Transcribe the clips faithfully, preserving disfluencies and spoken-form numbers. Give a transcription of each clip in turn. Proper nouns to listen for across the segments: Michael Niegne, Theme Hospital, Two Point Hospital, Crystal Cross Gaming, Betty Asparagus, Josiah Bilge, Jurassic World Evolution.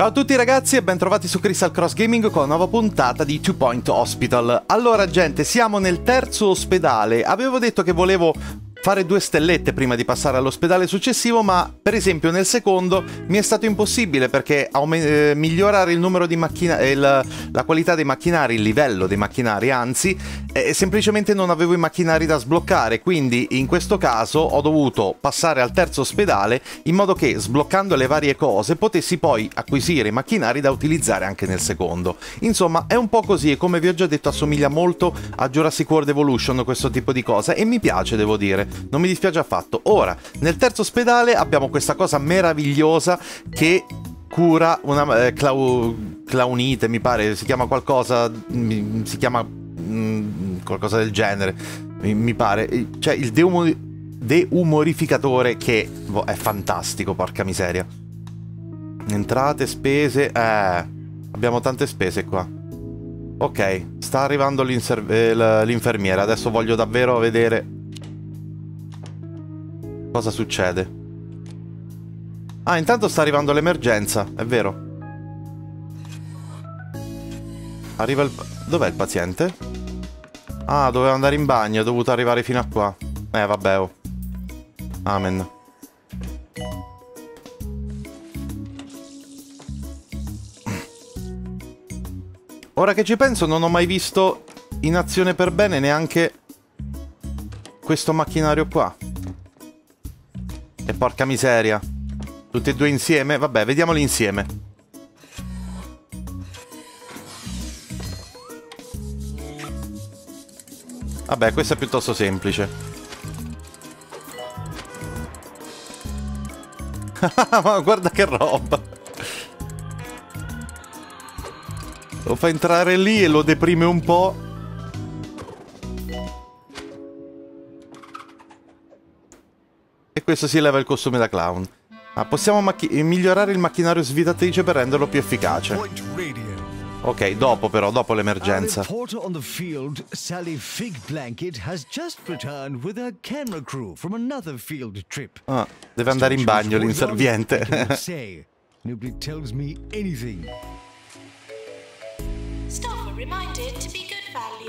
Ciao a tutti ragazzi e bentrovati su Crystal Cross Gaming con una nuova puntata di Two Point Hospital. Allora gente, siamo nel terzo ospedale. Avevo detto che volevo fare due stellette prima di passare all'ospedale successivo, ma per esempio nel secondo mi è stato impossibile perché eh, migliorare il numero di macchinari, eh, la, la qualità dei macchinari, il livello dei macchinari anzi, eh, semplicemente non avevo i macchinari da sbloccare, quindi in questo caso ho dovuto passare al terzo ospedale in modo che sbloccando le varie cose potessi poi acquisire i macchinari da utilizzare anche nel secondo. Insomma è un po' così e come vi ho già detto assomiglia molto a Jurassic World Evolution questo tipo di cosa e mi piace, devo dire. Non mi dispiace affatto. Ora, nel terzo ospedale abbiamo questa cosa meravigliosa che cura una eh, clau, claunite, mi pare, si chiama qualcosa, mi, si chiama mh, qualcosa del genere, mi, mi pare, cioè il deumor deumorificatore che boh, è fantastico, porca miseria. Entrate, spese, eh, abbiamo tante spese qua. Ok, sta arrivando l'infermiera, adesso voglio davvero vedere cosa succede. Ah, intanto sta arrivando l'emergenza, è vero. Arriva il... Dov'è il paziente? Ah, doveva andare in bagno, è dovuto arrivare fino a qua. Eh, vabbè, oh. Amen. Ora che ci penso, non ho mai visto in azione per bene neanche questo macchinario qua. E porca miseria. Tutti e due insieme? Vabbè, vediamoli insieme. Vabbè, questo è piuttosto semplice. Ma guarda che roba. Lo fa entrare lì e lo deprime un po'. E questo si leva il costume da clown. Ah, possiamo migliorare il macchinario svitatrice per renderlo più efficace. Ok, dopo però, dopo l'emergenza. Ah, deve andare in bagno l'inserviente.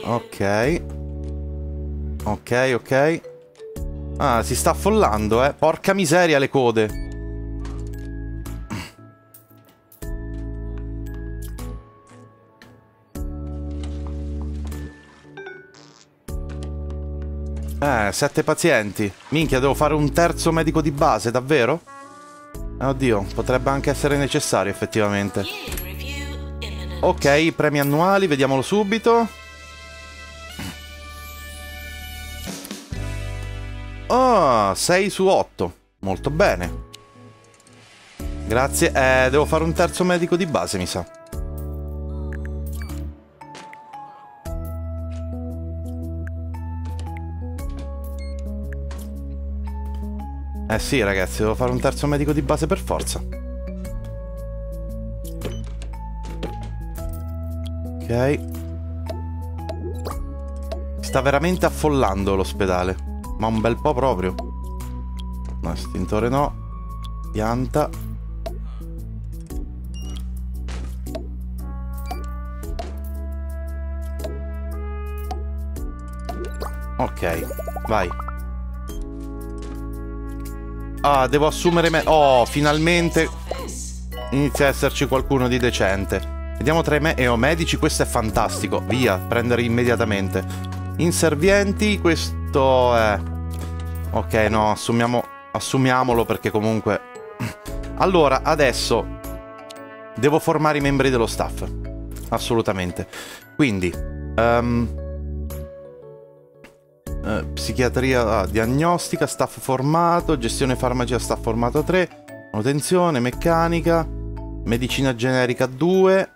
Ok. Ok, ok. Ah, si sta affollando, eh. Porca miseria le code. Eh, sette pazienti. Minchia, devo fare un terzo medico di base, davvero? Oddio, potrebbe anche essere necessario effettivamente. Ok, premi annuali, vediamolo subito. Oh, sei su otto. Molto bene. Grazie. Eh, devo fare un terzo medico di base, mi sa. Eh sì, ragazzi, devo fare un terzo medico di base per forza. Ok. Sta veramente affollando l'ospedale. Ma un bel po' proprio. No, estintore no. Pianta. Ok, vai. Ah, devo assumere me... Oh, finalmente inizia a esserci qualcuno di decente. Vediamo tra i me... oh, medici, questo è fantastico. Via, prendere immediatamente. Inservienti, questo è... Ok, no, assumiamo, assumiamolo perché comunque... Allora, adesso devo formare i membri dello staff. Assolutamente. Quindi, um, eh, psichiatria, ah, diagnostica, staff formato, gestione farmacia, staff formato tre, manutenzione, meccanica, medicina generica due...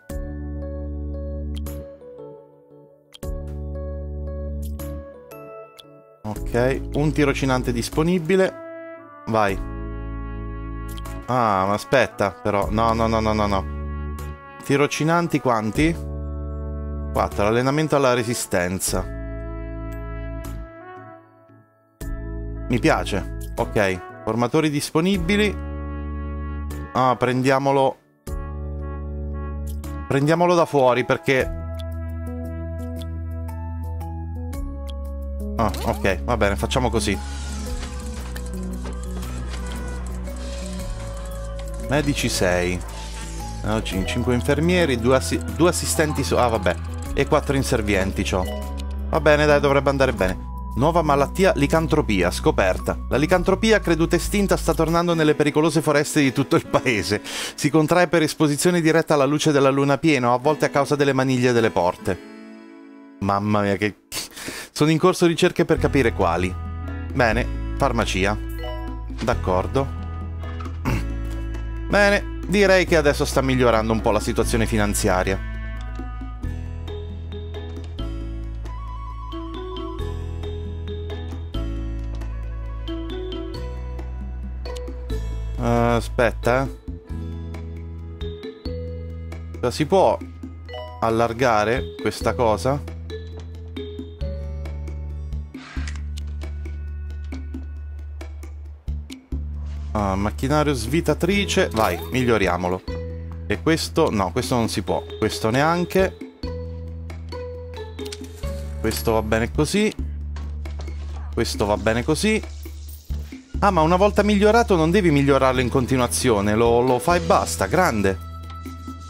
Ok, un tirocinante disponibile. Vai. Ah, ma aspetta, però. No, no, no, no, no, no. Tirocinanti quanti? quattro. Allenamento alla resistenza. Mi piace. Ok. Formatori disponibili. Ah, prendiamolo. Prendiamolo da fuori perché... Ah, ok, va bene, facciamo così. Medici sei, cinque infermieri, due assi assistenti so ah vabbè, e quattro inservienti ciò. Va bene, dai, dovrebbe andare bene. Nuova malattia, licantropia, scoperta. La licantropia, creduta estinta, sta tornando nelle pericolose foreste di tutto il paese. Si contrae per esposizione diretta alla luce della luna piena, a volte a causa delle maniglie delle porte. Mamma mia, che... Sono in corso ricerche per capire quali. Bene, farmacia. D'accordo. Bene, direi che adesso sta migliorando un po' la situazione finanziaria. Uh, aspetta, eh. Si può allargare questa cosa? Ah, macchinario svitatrice. Vai, miglioriamolo. E questo? No, questo non si può. Questo neanche. Questo va bene così. Questo va bene così. Ah, ma una volta migliorato non devi migliorarlo in continuazione, lo, lo fai e basta, grande.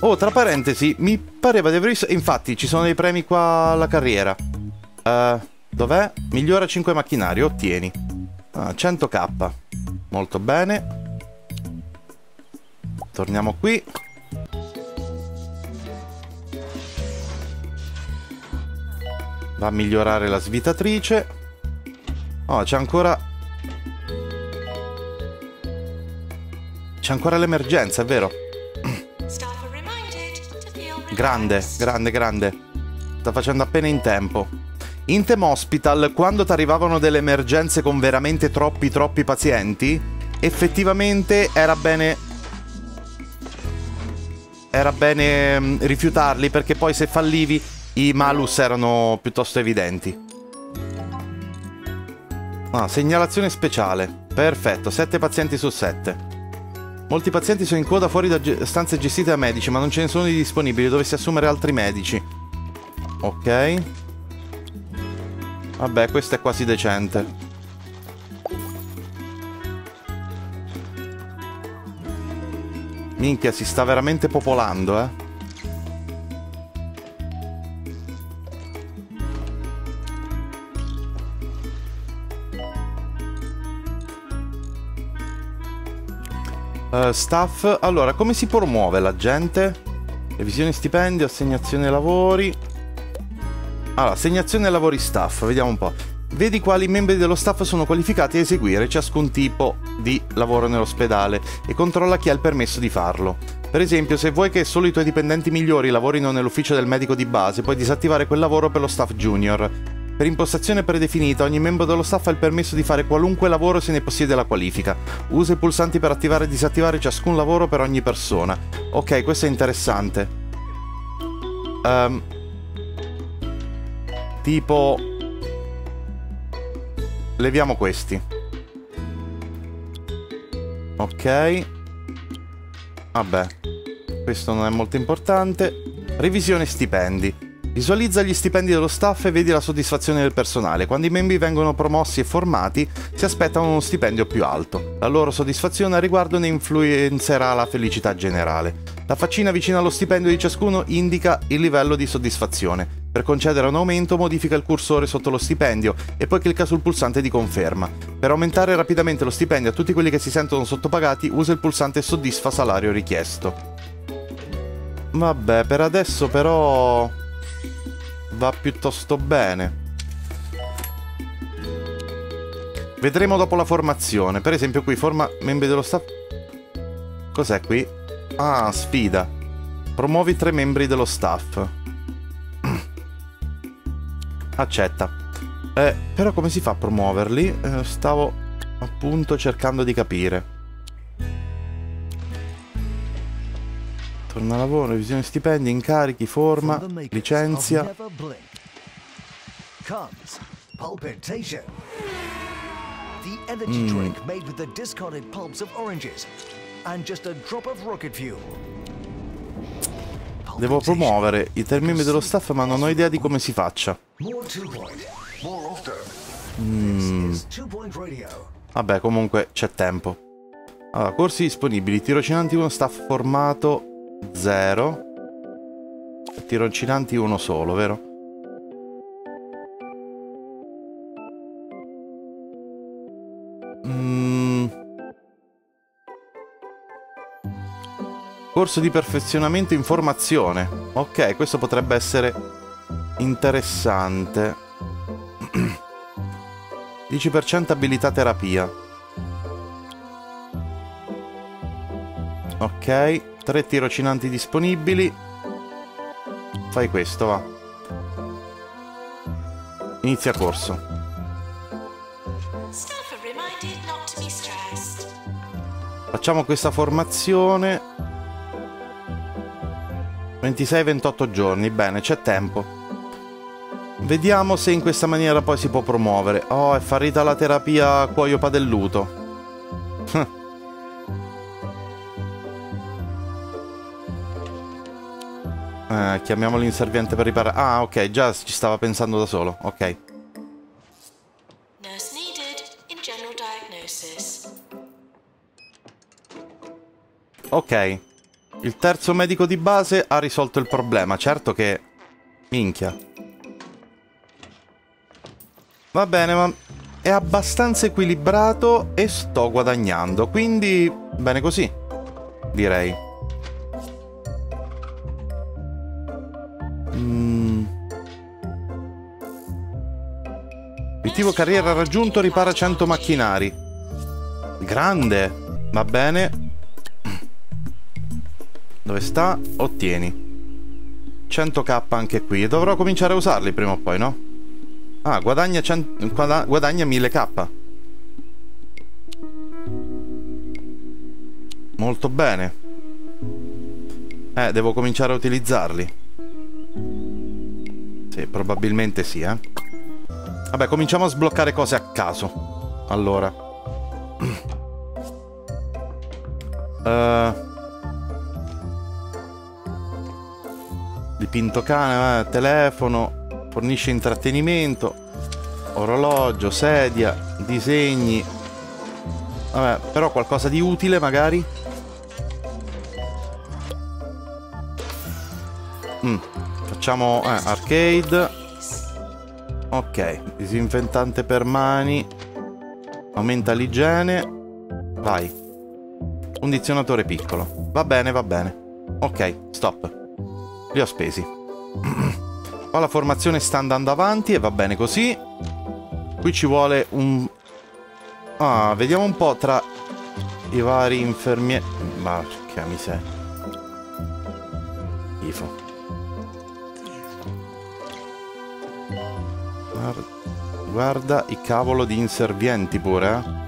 Oh, tra parentesi, mi pareva di aver visto... Infatti, ci sono dei premi qua alla carriera. Uh, dov'è? Migliora cinque macchinari, ottieni. Ah, cento k. Molto bene. Torniamo qui. Va a migliorare la svitatrice. Oh, c'è ancora... C'è ancora l'emergenza, è vero? Grande, grande, grande. Sta facendo appena in tempo. In Theme Hospital, quando ti arrivavano delle emergenze con veramente troppi, troppi pazienti, effettivamente era bene... Era bene rifiutarli, perché poi se fallivi i malus erano piuttosto evidenti. Ah, segnalazione speciale. Perfetto, sette pazienti su sette. Molti pazienti sono in coda fuori da ge- stanze gestite da medici, ma non ce ne sono di disponibili, dovessi assumere altri medici. Ok. Vabbè, questo è quasi decente. Minchia, si sta veramente popolando, eh. Uh, staff, allora come si promuove la gente? Revisione stipendio, assegnazione lavori. Allora, assegnazione lavori staff, vediamo un po'. Vedi quali membri dello staff sono qualificati a eseguire ciascun tipo di lavoro nell'ospedale e controlla chi ha il permesso di farlo. Per esempio, se vuoi che solo i tuoi dipendenti migliori lavorino nell'ufficio del medico di base, puoi disattivare quel lavoro per lo staff junior. Per impostazione predefinita, ogni membro dello staff ha il permesso di fare qualunque lavoro se ne possiede la qualifica. Usa i pulsanti per attivare e disattivare ciascun lavoro per ogni persona. Ok, questo è interessante. Um, tipo... Leviamo questi. Ok. Vabbè. Questo non è molto importante. Revisione stipendi. Visualizza gli stipendi dello staff e vedi la soddisfazione del personale. Quando i membri vengono promossi e formati, si aspettano uno stipendio più alto. La loro soddisfazione a riguardo ne influenzerà la felicità generale. La faccina vicina allo stipendio di ciascuno indica il livello di soddisfazione. Per concedere un aumento, modifica il cursore sotto lo stipendio e poi clicca sul pulsante di conferma. Per aumentare rapidamente lo stipendio a tutti quelli che si sentono sottopagati, usa il pulsante soddisfa salario richiesto. Vabbè, per adesso però... va piuttosto bene. Vedremo dopo la formazione. Per esempio qui forma membri dello staff. Cos'è qui? Ah, sfida. Promuovi tre membri dello staff. Accetta. eh, Però come si fa a promuoverli? Eh, stavo appunto cercando di capire. Torna lavoro, revisione stipendi, incarichi, forma, licenzia. Mm. Devo promuovere i tre membri dello staff, ma non ho idea di come si faccia. Mm. Vabbè, comunque c'è tempo. Allora, corsi disponibili. Tirocinanti uno staff formato zero. Tirocinanti uno solo, vero? Mm. Corso di perfezionamento in formazione. Ok, questo potrebbe essere interessante. dieci per cento abilità terapia. Ok, tre tirocinanti disponibili. Fai questo, va. Inizia corso. Facciamo questa formazione. ventisei ventotto giorni, bene, c'è tempo. Vediamo se in questa maniera poi si può promuovere. Oh, è farita la terapia cuoio padelluto. eh, chiamiamo l'inserviente per riparare. Ah, ok, già ci stava pensando da solo. Ok. Ok. Il terzo medico di base ha risolto il problema. Certo che... minchia. Va bene, ma è abbastanza equilibrato e sto guadagnando, quindi bene così, direi. Mm. Obiettivo carriera raggiunto, ripara cento macchinari. Grande, va bene. Dove sta? Ottieni. cento k anche qui, dovrò cominciare a usarli prima o poi, no? Ah, guadagna, cento, guadagna mille k. Molto bene. Eh, devo cominciare a utilizzarli. Sì, probabilmente sì, eh. Vabbè, cominciamo a sbloccare cose a caso. Allora. uh. Dipinto cane, eh, telefono. Fornisce intrattenimento, orologio, sedia, disegni. Vabbè, però qualcosa di utile magari. Mm, facciamo eh, arcade. Ok, disinfettante per mani. Aumenta l'igiene. Vai. Un dizionatore piccolo. Va bene, va bene. Ok, stop. Li ho spesi. La formazione sta andando avanti e va bene così. Qui ci vuole un... Ah, vediamo un po' tra i vari infermieri. Marca miseria. Schifo. Guarda i cavolo di inservienti pure, eh.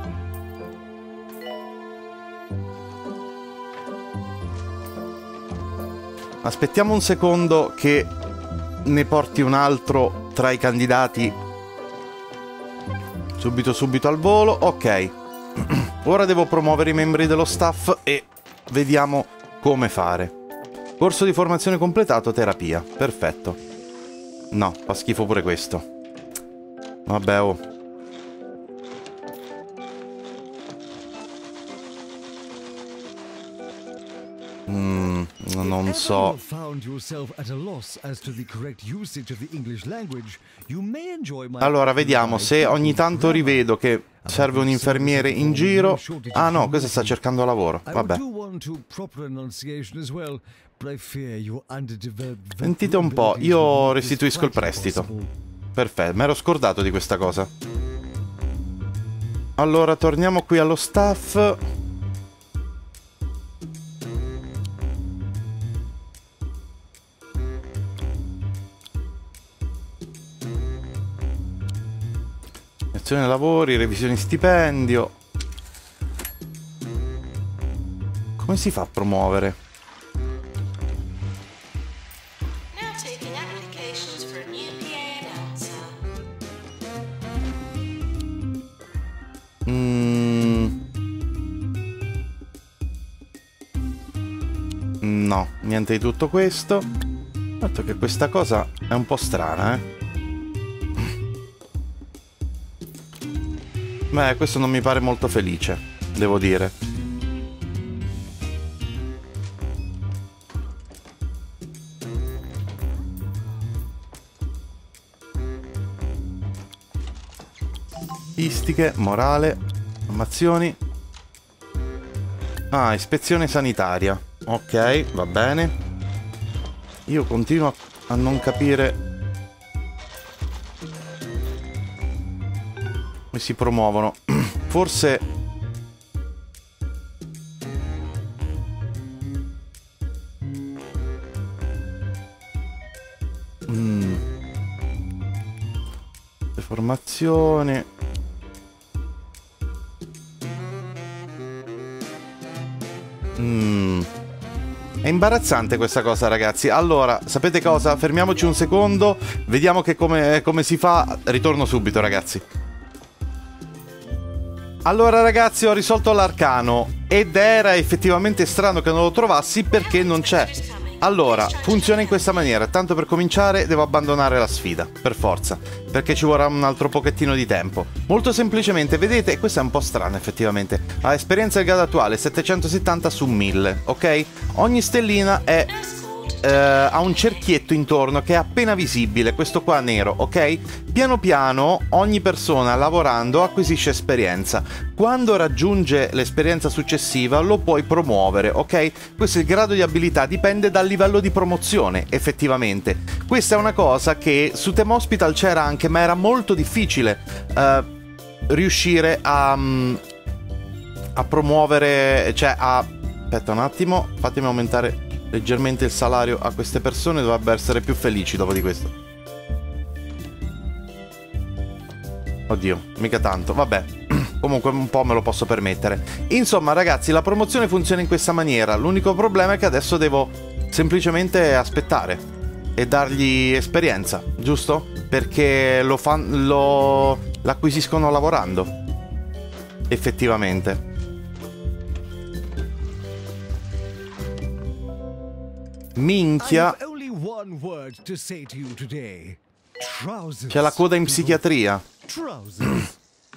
Aspettiamo un secondo che ne porti un altro tra i candidati. Subito subito al volo. Ok. Ora devo promuovere i membri dello staff e vediamo come fare. Corso di formazione completato, terapia. Perfetto. No, fa schifo pure questo. Vabbè, oh. Mm, non so. Allora, vediamo se ogni tanto rivedo che serve un infermiere in giro. Ah no, questa sta cercando lavoro. Vabbè. Sentite un po', io restituisco il prestito. Perfetto, mi ero scordato di questa cosa. Allora, torniamo qui allo staff. Lavori, revisioni stipendio. Come si fa a promuovere? Mm. No, niente di tutto questo. Tanto che questa cosa è un po' strana, eh. Beh, questo non mi pare molto felice, devo dire. Istiche, morale, formazioni. Ah, ispezione sanitaria. Ok, va bene. Io continuo a non capire come si promuovono. Forse mm. le formazioni. Mm. È imbarazzante questa cosa, ragazzi. Allora, sapete cosa? Fermiamoci un secondo, vediamo che come, come si fa. Ritorno subito, ragazzi. Allora, ragazzi, ho risolto l'arcano ed era effettivamente strano che non lo trovassi perché non c'è. Allora, funziona in questa maniera. Tanto per cominciare devo abbandonare la sfida, per forza, perché ci vorrà un altro pochettino di tempo. Molto semplicemente, vedete, questa è un po' strana effettivamente. Ha esperienza del grado attuale, settecentosettanta su mille, ok? Ogni stellina è, eh, ha un cerchietto intorno che è appena visibile, questo qua nero, ok? Piano piano ogni persona lavorando acquisisce esperienza. Quando raggiunge l'esperienza successiva lo puoi promuovere, ok? Questo è il grado di abilità, dipende dal livello di promozione effettivamente. Questa è una cosa che su Theme Hospital c'era anche, ma era molto difficile eh, riuscire a, a promuovere, cioè a... Aspetta un attimo, fatemi aumentare leggermente il salario a queste persone, dovrebbero essere più felici dopo di questo. Oddio, mica tanto, vabbè. Comunque un po' me lo posso permettere. Insomma, ragazzi, la promozione funziona in questa maniera. L'unico problema è che adesso devo semplicemente aspettare e dargli esperienza, giusto? Perché lo fan... lo... l'acquisiscono lavorando, effettivamente. Minchia. C'è la coda in psichiatria.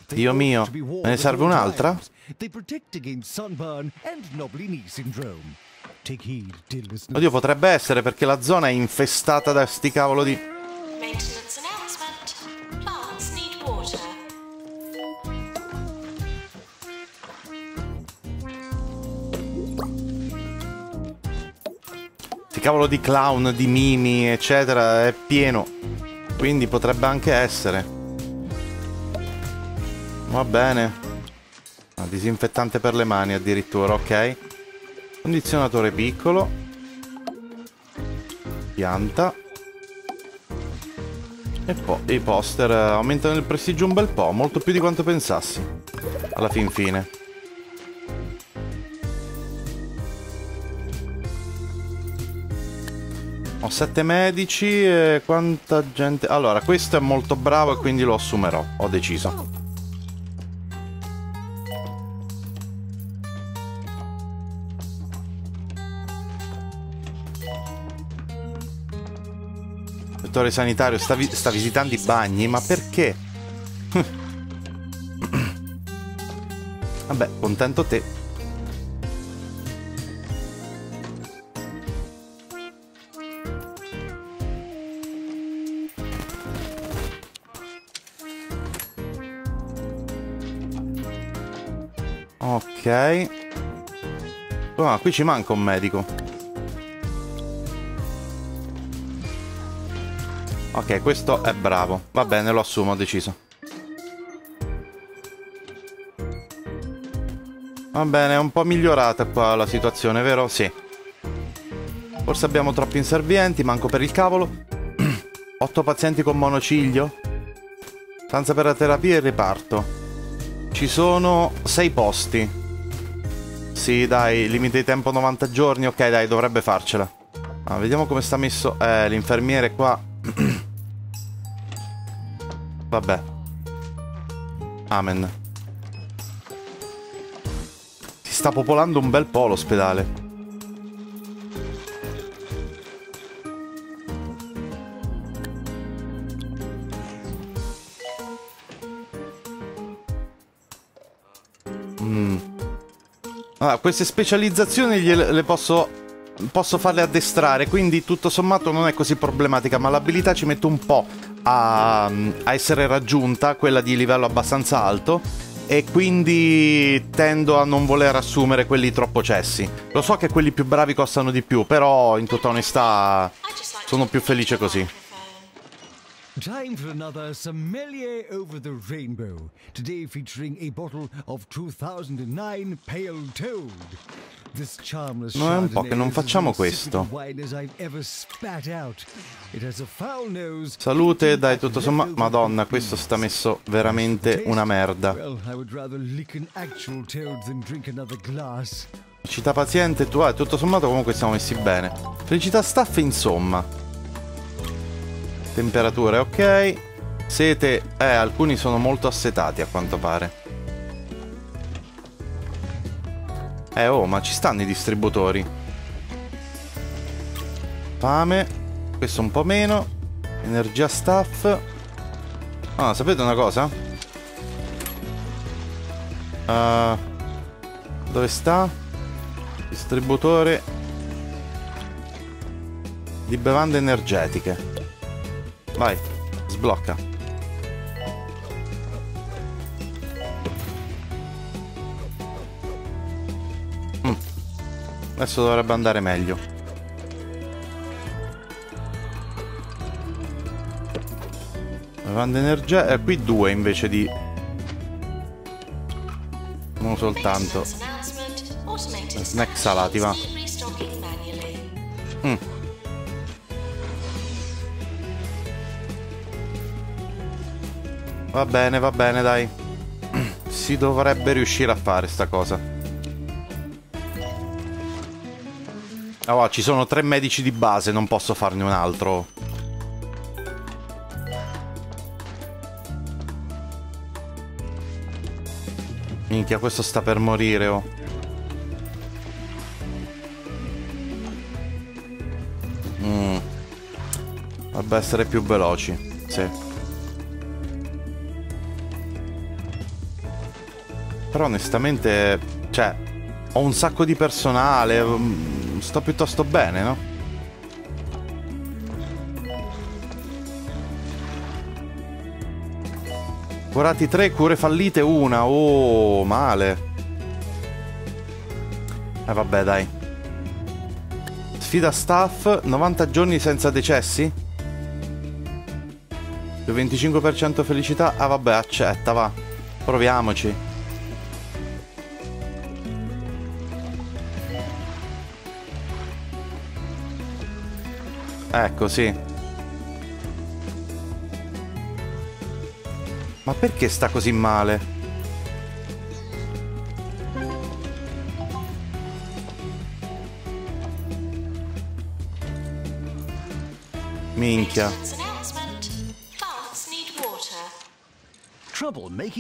Dio mio, me ne serve un'altra? Oddio, potrebbe essere perché la zona è infestata da sti cavolo di... Sti cavolo di clown, di mimi, eccetera, è pieno. Quindi potrebbe anche essere. Va bene. Ah, disinfettante per le mani addirittura, ok. Condizionatore piccolo. Pianta. E poi i poster aumentano il prestigio un bel po', molto più di quanto pensassi, alla fin fine. Ho sette medici e quanta gente... Allora, questo è molto bravo e quindi lo assumerò, ho deciso. Dottore sanitario sta, vi sta visitando i bagni, ma perché? Vabbè, contento te. Ok. Ah, qui ci manca un medico. Ok, questo è bravo. Va bene, lo assumo, ho deciso. Va bene, è un po' migliorata qua la situazione, vero? Sì. Forse abbiamo troppi inservienti, manco per il cavolo. Otto pazienti con monociglio. Stanza per la terapia e riparto. Ci sono sei posti. Sì, dai, limite di tempo novanta giorni. Ok, dai, dovrebbe farcela. Ah, vediamo come sta messo. Eh, l'infermiere qua. Vabbè. Amen. Si sta popolando un bel po' l'ospedale. Allora, queste specializzazioni gliele, le posso, posso farle addestrare, quindi tutto sommato non è così problematica, ma l'abilità ci mette un po' a, a essere raggiunta, quella di livello abbastanza alto, e quindi tendo a non voler assumere quelli troppo cessi. Lo so che quelli più bravi costano di più, però in tutta onestà sono più felice così. Time for another sommelier over the rainbow. Today featuring a bottle of two thousand nine Pale Toad. This charmless no, è un po' che non facciamo questo. Salute, dai, tutto sommato. Madonna, questo sta messo veramente una merda. Felicità paziente, tu hai, tutto sommato comunque siamo messi bene. Felicità staff, insomma. Temperature ok. Sete, eh, alcuni sono molto assetati a quanto pare. Eh oh, ma ci stanno i distributori. Fame. Questo un po' meno. Energia staff. Ah, sapete una cosa? Uh, dove sta? Distributore di bevande energetiche. Vai, sblocca. Mm. Adesso dovrebbe andare meglio. Bevande energia... Eh, qui due invece di... Non soltanto. Snack salati, va. Mm. Va bene, va bene, dai. Si dovrebbe riuscire a fare sta cosa. Ah, oh, ci sono tre medici di base, non posso farne un altro. Minchia, questo sta per morire, oh. Mm. Dovrebbe essere più veloci, sì. Però onestamente, cioè, ho un sacco di personale, sto piuttosto bene, no? Curati tre, cure fallite una, oh, male. Eh vabbè, dai. Sfida staff, novanta giorni senza decessi? venticinque per cento felicità, ah vabbè, accetta, va. Proviamoci. Ecco, sì. Ma perché sta così male? Minchia.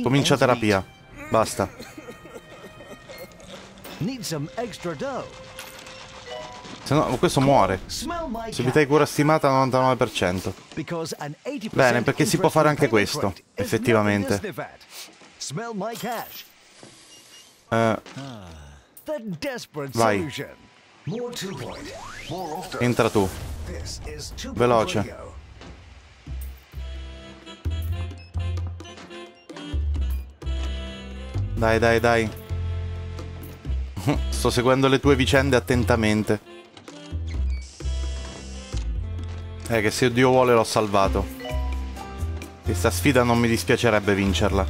Comincia terapia. Basta. Se no, questo muore. Subita di cura stimata al novantanove per cento. Bene, perché si può fare anche questo, effettivamente. Uh, vai. Entra tu. Veloce. Dai, dai, dai. Sto seguendo le tue vicende attentamente. Eh, che se Dio vuole l'ho salvato. Questa sfida non mi dispiacerebbe vincerla.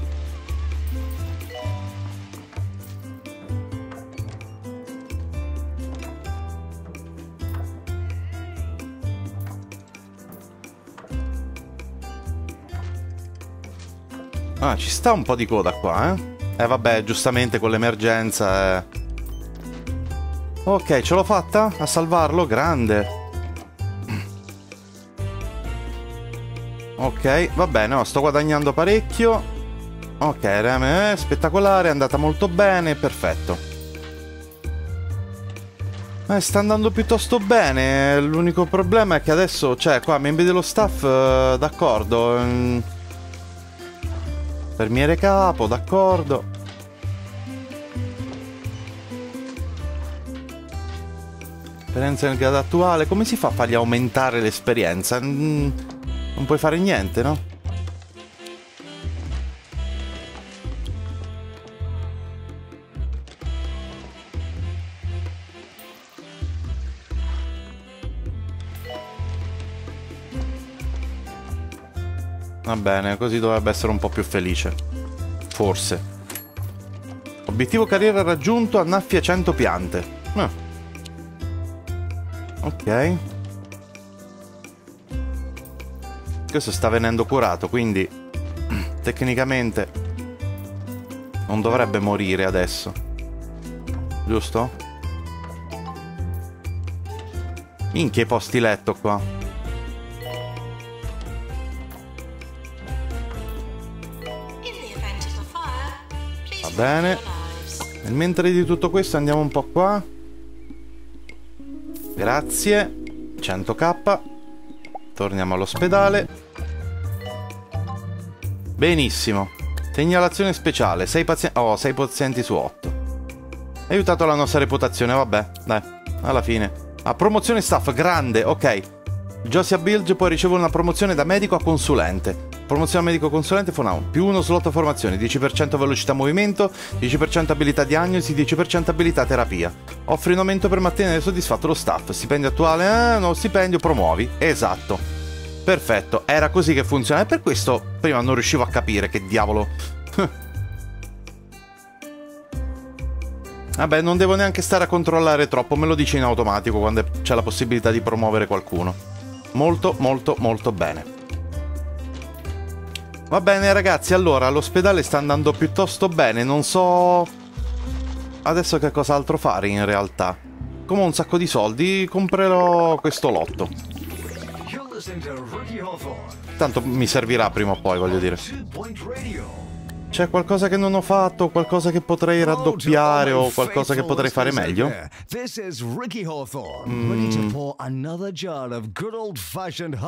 Ah, ci sta un po' di coda qua, eh? Eh vabbè, giustamente con l'emergenza... Eh. Ok, ce l'ho fatta a salvarlo, grande. Ok, va bene, oh, sto guadagnando parecchio. Ok, è spettacolare, è andata molto bene, perfetto. Eh, sta andando piuttosto bene, l'unico problema è che adesso, cioè, qua, membri dello staff, eh, d'accordo. Eh, fermiere capo, d'accordo. Esperienza nel grado attuale. Come si fa a fargli aumentare l'esperienza? Non puoi fare niente, no? Va bene, così dovrebbe essere un po' più felice. Forse. Obiettivo carriera raggiunto, annaffia cento piante. Eh. Ok. Questo sta venendo curato, quindi tecnicamente non dovrebbe morire adesso. Giusto? Minchia, i posti letto qua. Bene, e mentre di tutto questo andiamo un po' qua. Grazie, cento k. Torniamo all'ospedale. Benissimo. Segnalazione speciale, sei pazienti, oh, sei pazienti su otto. Aiutato la nostra reputazione, vabbè, dai, alla fine. Ah, promozione staff, grande, ok. Josiah Bilge poi riceve una promozione da medico a consulente. Promozione medico consulente for now. Più uno slot a formazione, dieci per cento velocità movimento, dieci per cento abilità diagnosi, dieci per cento abilità terapia. Offri un aumento per mantenere soddisfatto lo staff. Stipendio attuale, eh, no, stipendio, promuovi. Esatto. Perfetto, era così che funziona. E per questo prima non riuscivo a capire che diavolo. Vabbè, non devo neanche stare a controllare troppo, me lo dice in automatico quando c'è la possibilità di promuovere qualcuno. Molto, molto, molto bene. Va bene ragazzi, allora l'ospedale sta andando piuttosto bene. Non so adesso che cos'altro fare in realtà. Come ho un sacco di soldi, comprerò questo lotto. Tanto mi servirà prima o poi, voglio dire. C'è qualcosa che non ho fatto, qualcosa che potrei raddoppiare o qualcosa che potrei fare meglio? Mm.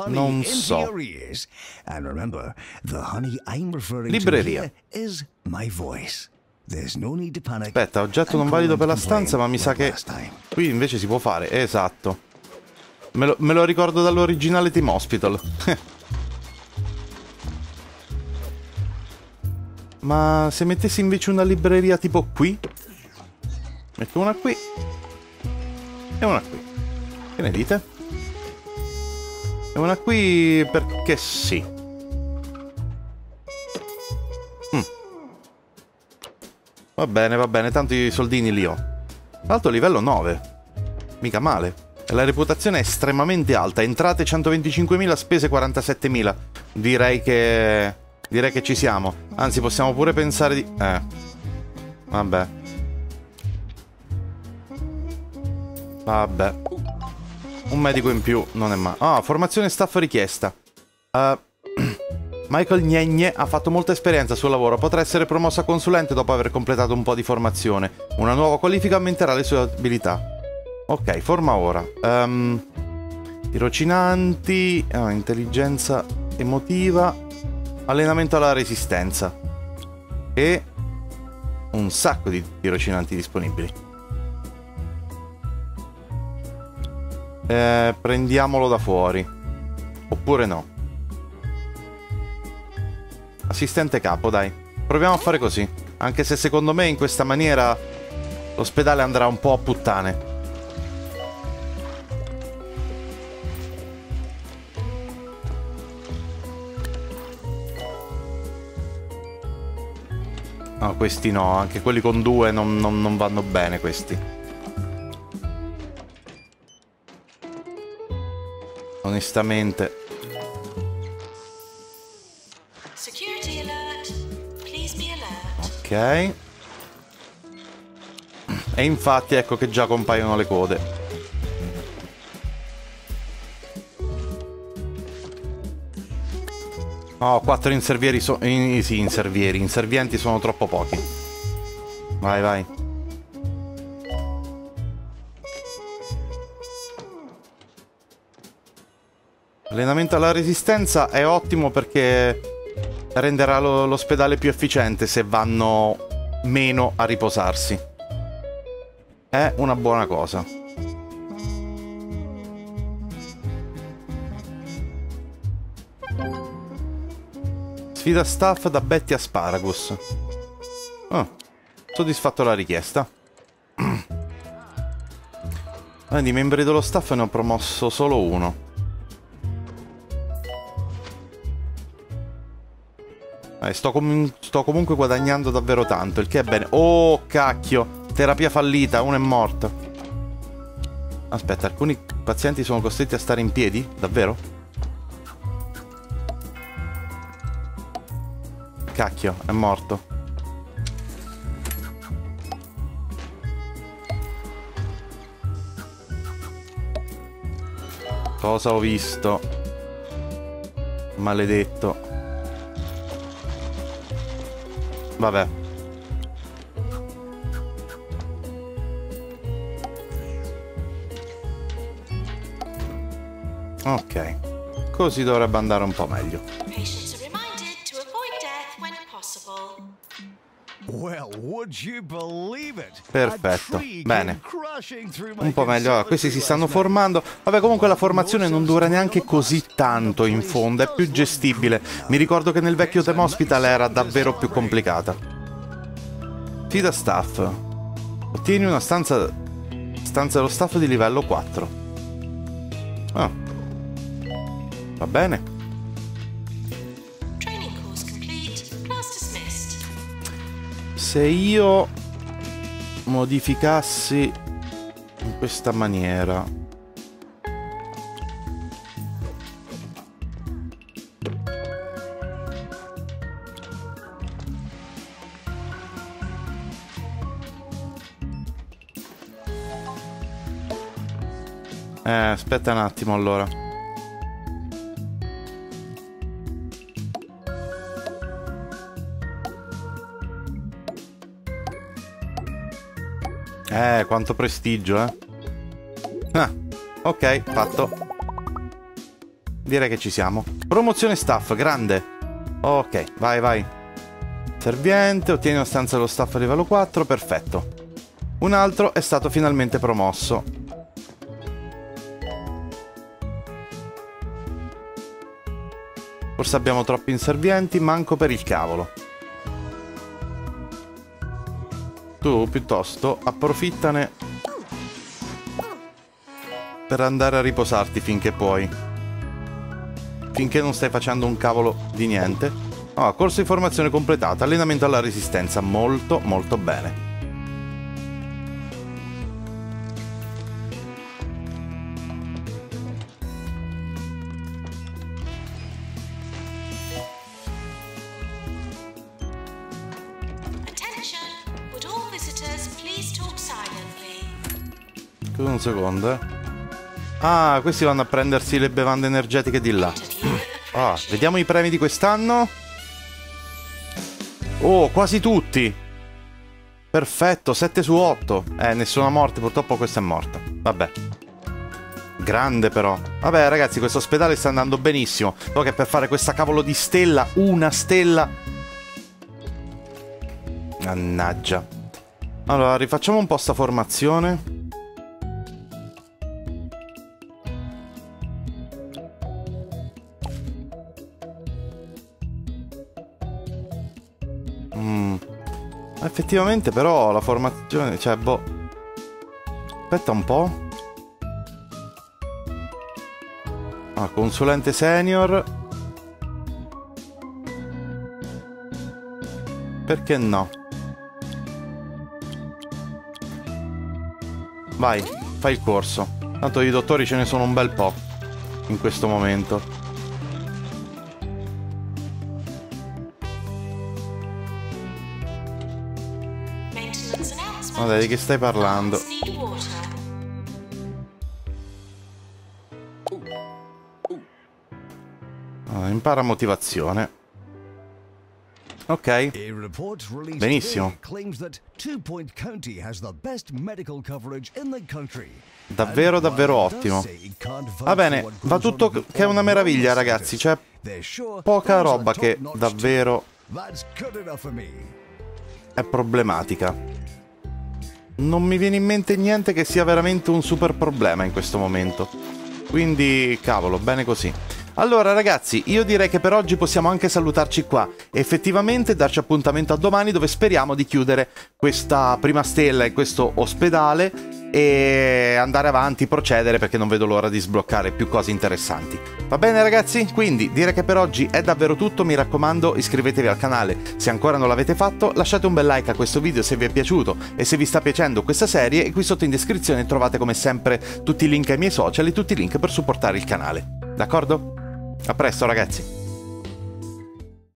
Non so. Libreria. Aspetta, oggetto non valido per la stanza, ma mi sa che qui invece si può fare, esatto. Me lo, me lo ricordo dall'originale Theme Hospital. Ma se mettessi invece una libreria tipo qui? Metto una qui e una qui. Che ne dite? E una qui perché sì. Mm. Va bene, va bene, tanto i soldini li ho. Tra l'altro livello nove. Mica male. La reputazione è estremamente alta. Entrate centoventicinquemila, spese quarantasettemila. Direi che... direi che ci siamo. Anzi, possiamo pure pensare di... Eh. Vabbè. Vabbè. Un medico in più non è male. Ah, formazione staff richiesta. Uh, Michael Niegne ha fatto molta esperienza sul lavoro. Potrà essere promosso a consulente dopo aver completato un po' di formazione. Una nuova qualifica aumenterà le sue abilità. Ok, forma ora. Um, tirocinanti. Uh, intelligenza emotiva. Allenamento alla resistenza. E un sacco di tirocinanti disponibili. eh, Prendiamolo da fuori. Oppure no. Assistente capo, dai. Proviamo a fare così. Anche se secondo me in questa maniera l'ospedale andrà un po' a puttane. No, questi no, anche quelli con due non, non, non vanno bene questi. Onestamente. Ok. E infatti ecco che già compaiono le code. No, oh, quattro inservieri so in, sì, inservieri, inservienti sono troppo pochi. Vai, vai. Allenamento alla resistenza è ottimo perché renderà l'ospedale più efficiente se vanno meno a riposarsi. È una buona cosa. Sfida staff da Betty Asparagus. Oh, soddisfatto la richiesta. Di membri dello staff ne ho promosso solo uno. Eh, sto, com sto comunque guadagnando davvero tanto, il che è bene. Oh, cacchio! Terapia fallita, uno è morto. Aspetta, alcuni pazienti sono costretti a stare in piedi? Davvero? Cacchio, è morto. Cosa ho visto? Maledetto. Vabbè. Ok. Così dovrebbe andare un po' meglio. Perfetto, bene. Un po' meglio, allora, questi si stanno formando. Vabbè, comunque la formazione non dura neanche così tanto in fondo, è più gestibile. Mi ricordo che nel vecchio Theme Hospital era davvero più complicata. Fida staff. Ottieni una stanza stanza dello staff di livello quattro. Ah. Va bene. Se io modificassi in questa maniera, eh, aspetta un attimo allora. Eh, quanto prestigio, eh. Ah, ok, fatto. Direi che ci siamo. Promozione staff, grande. Ok, vai, vai. Serviente, ottieni una stanza dello staff a livello quattro, perfetto. Un altro è stato finalmente promosso. Forse abbiamo troppi inservienti, manco per il cavolo. Tu piuttosto approfittane per andare a riposarti finché puoi, finché non stai facendo un cavolo di niente. Oh, corso di formazione completata, allenamento alla resistenza, molto molto bene. Un secondo, eh. Ah, questi vanno a prendersi le bevande energetiche di là. Ah, vediamo i premi di quest'anno. Oh, quasi tutti. Perfetto, sette su otto. Eh, nessuna morte, purtroppo questa è morta. Vabbè. Grande però. Vabbè ragazzi, questo ospedale sta andando benissimo. Poi che per fare questa cavolo di stella, una stella. Mannaggia. Allora, rifacciamo un po' sta formazione. Effettivamente però la formazione, cioè boh, aspetta un po'. Ah, consulente senior. Perché no? Vai, fai il corso. Tanto di dottori ce ne sono un bel po' in questo momento. Ma dai, di che stai parlando? Allora, impara motivazione. Ok. Benissimo. Davvero, davvero ottimo. Va bene, va tutto che è una meraviglia, ragazzi. C'è poca roba che davvero è problematica. Non mi viene in mente niente che sia veramente un super problema in questo momento. Quindi, cavolo, bene così. Allora ragazzi, io direi che per oggi possiamo anche salutarci qua, effettivamente darci appuntamento a domani dove speriamo di chiudere questa prima stella in questo ospedale e andare avanti, procedere, perché non vedo l'ora di sbloccare più cose interessanti. Va bene ragazzi? Quindi direi che per oggi è davvero tutto, mi raccomando iscrivetevi al canale se ancora non l'avete fatto, lasciate un bel like a questo video se vi è piaciuto e se vi sta piacendo questa serie, e qui sotto in descrizione trovate come sempre tutti i link ai miei social e tutti i link per supportare il canale. D'accordo? A presto ragazzi!